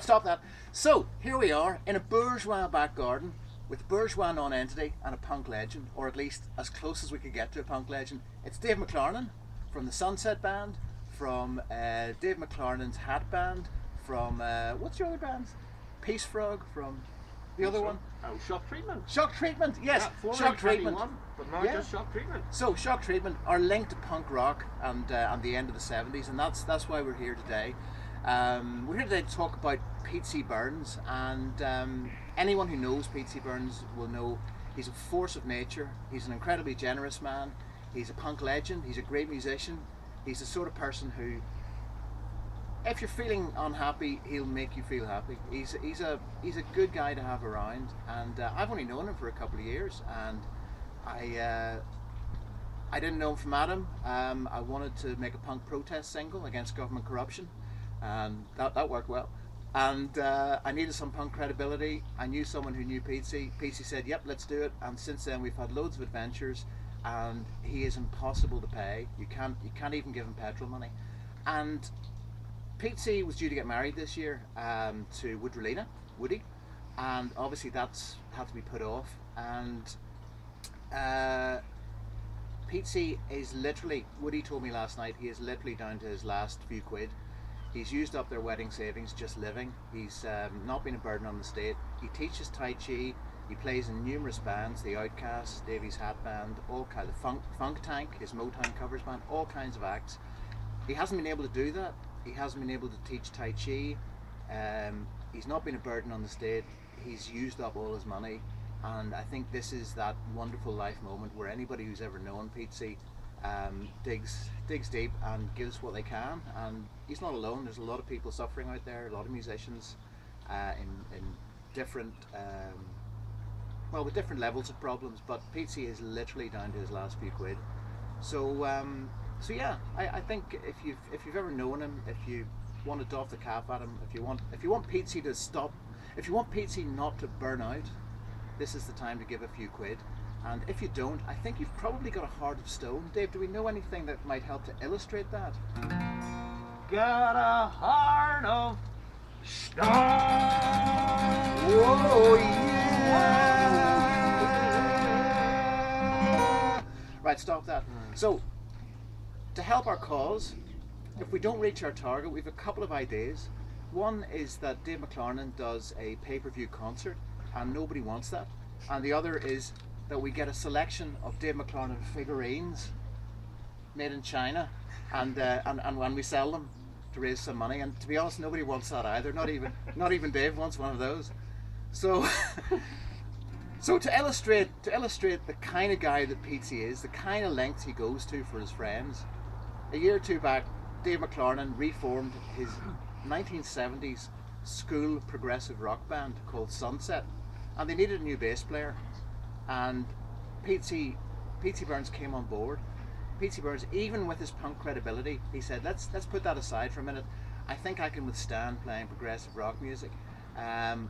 Stop that. So here we are in a bourgeois back garden with bourgeois nonentity and a punk legend, or at least as close as we could get to a punk legend. It's Dave McLarnon from the Sunset Band, from Dave McLarnon's Hat Band, from what's your other bands? Peace Frog, from the other one. Oh, Shock Treatment. Shock Treatment, yes. Shock Treatment. But now yeah. Just Shock Treatment. So Shock Treatment are linked to punk rock and the end of the 70s, and that's why we're here today. We're here today to talk about P.T. Burns, and anyone who knows P.T. Burns will know he's a force of nature. He's an incredibly generous man, he's a punk legend, he's a great musician, he's the sort of person who, if you're feeling unhappy, he'll make you feel happy. He's a good guy to have around, and I've only known him for a couple of years, and I didn't know him from Adam. I wanted to make a punk protest single against government corruption, and that worked well. And I needed some punk credibility. I knew someone who knew Peatsy. Peatsy said, yep, let's do it. And since then we've had loads of adventures, and he is impossible to pay. You can't even give him petrol money. And Peatsy was due to get married this year to Woodralina, Woody. And obviously that's had to be put off. And Peatsy is literally, Woody told me last night, he is literally down to his last few quid. He's used up their wedding savings just living. He's not been a burden on the state. He teaches Tai Chi. He plays in numerous bands, the Outcasts, Davey's Hat Band, all kinds of Funk Tank, his Motown covers band, all kinds of acts. He hasn't been able to do that. He hasn't been able to teach Tai Chi. He's not been a burden on the state. He's used up all his money. And I think this is that wonderful life moment where anybody who's ever known Peatsy digs deep and gives what they can, and he's not alone. There's a lot of people suffering out there, a lot of musicians in different, well, with different levels of problems, but Peatsy is literally down to his last few quid. So so yeah, I think if you've ever known him, if you want to doff the cap at him, if you want Peatsy to stop, if you want Peatsy not to burn out, this is the time to give a few quid. And if you don't, I think you've probably got a heart of stone. Dave, do we know anything that might help to illustrate that? Got a heart of stone. Whoa, yeah. Right, stop that. So, to help our cause, if we don't reach our target, we've a couple of ideas. One is that Dave McLarnon does a pay-per-view concert, and nobody wants that. And the other is that we get a selection of Dave McLarnon figurines made in China, and when we sell them to raise some money. And to be honest, nobody wants that either. Not even Dave wants one of those. So so to illustrate the kind of guy that Peatsy is, the kind of lengths he goes to for his friends. A year or two back, Dave McLarnon reformed his 1970s school progressive rock band called Sunset, and they needed a new bass player. And P.T. Burns came on board. P.T. Burns, even with his punk credibility, he said, let's put that aside for a minute. I think I can withstand playing progressive rock music. And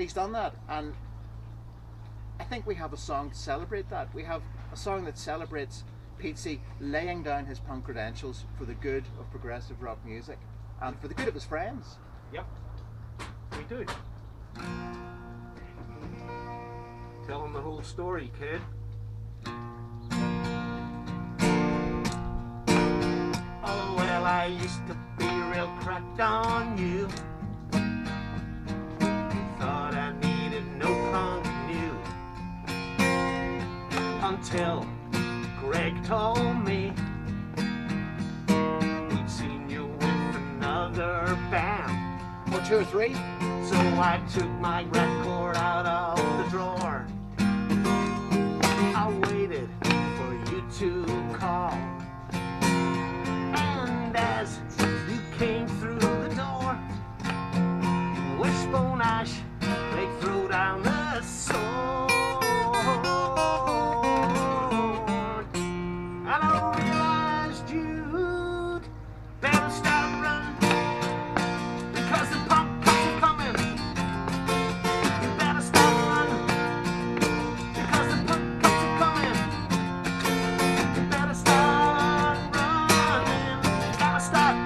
he's done that. And I think we have a song to celebrate that. We have a song that celebrates P.T. laying down his punk credentials for the good of progressive rock music and for the good of his friends. Yep, we do. Tell them the whole story, kid. Oh, well, I used to be real cracked on you. Thought I needed no continue. Until Greg told me he'd seen you with another band. 1, 2, or 3. So I took my record out of the drawer. To call, and as you came through the door, wishbone ash, they threw down the sword. I don't realize, Jude, better start running, because the pump keeps coming. You better start running, because the pump keeps coming. You better start running, you gotta start.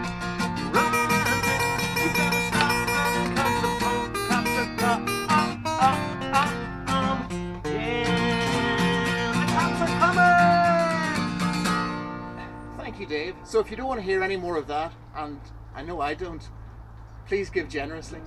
Thank you, Dave. So if you don't want to hear any more of that, and I know I don't, please give generously.